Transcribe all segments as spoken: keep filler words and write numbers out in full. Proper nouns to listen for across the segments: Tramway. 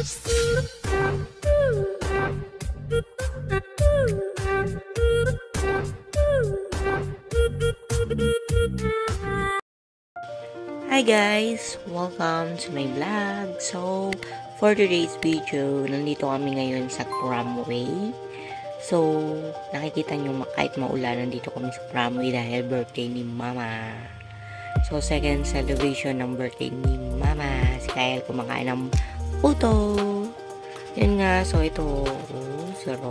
Hi guys! Welcome to my vlog! So, for today's video, nandito kami ngayon sa Tramway. So, nakikita nyo kahit maulan, nandito kami sa Tramway dahil birthday ni Mama. So, second celebration ng birthday ni Mama. Si Kyle kumakain ng puto. Yun nga, so ito. Oh, sarap.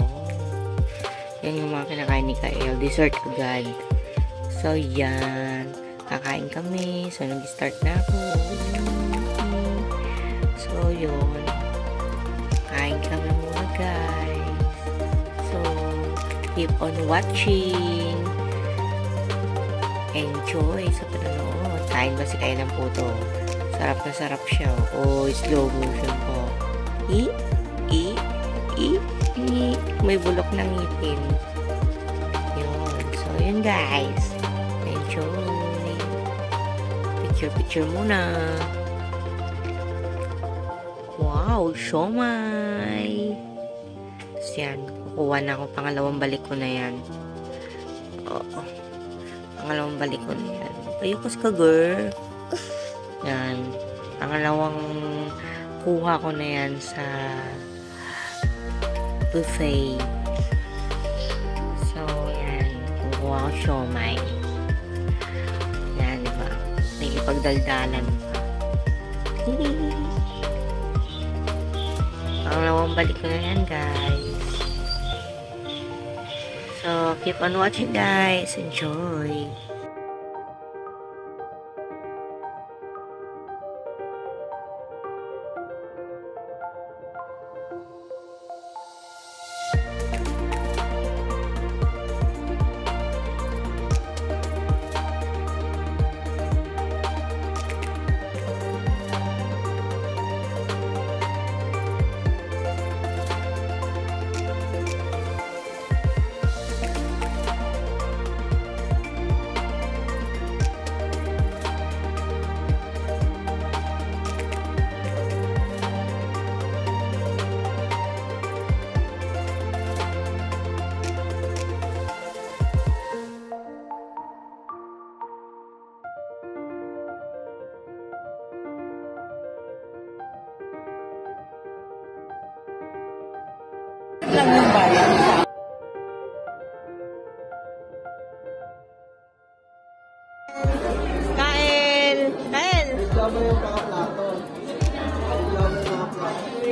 Yan yung mga kinakain ni Kyle. Dessert agad. So, yan. Kakain kami. So, nag-start na ako. So, yun. Kain kami mga guys. So, keep on watching. Enjoy sa panonood. Kain ba si Kyle ng puto? Sarap na sarap siya. Oh, slow motion po. I, I, I, I. May bulok ng ngipin. Yun. So, yun guys. Enjoy. Picture-picture muna. Wow, siomay. Tapos yan, kukuha na ako. Pangalawang balik ko na yan. Oo. Pangalawang balik ko na yan. Ayokos ka, girl. Yan. Pangalawang kuha ko na yan sa buffet. So, yan. Kukuha ko siomay. Pagdaldalan pangalawang balik ko na yan guys, so keep on watching guys, enjoy.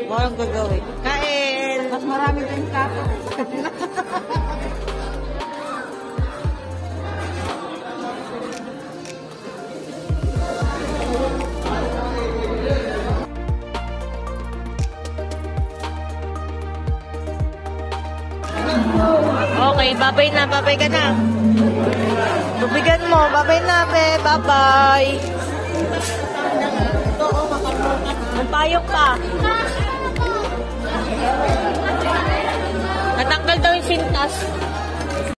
Walang gagawin. Kain! Mas marami din kapo. Okay, babay na, babay ka na. Bubigan mo, babay na, be. Bye-bye. Ang payok pa. Natanggal daw yung sintas.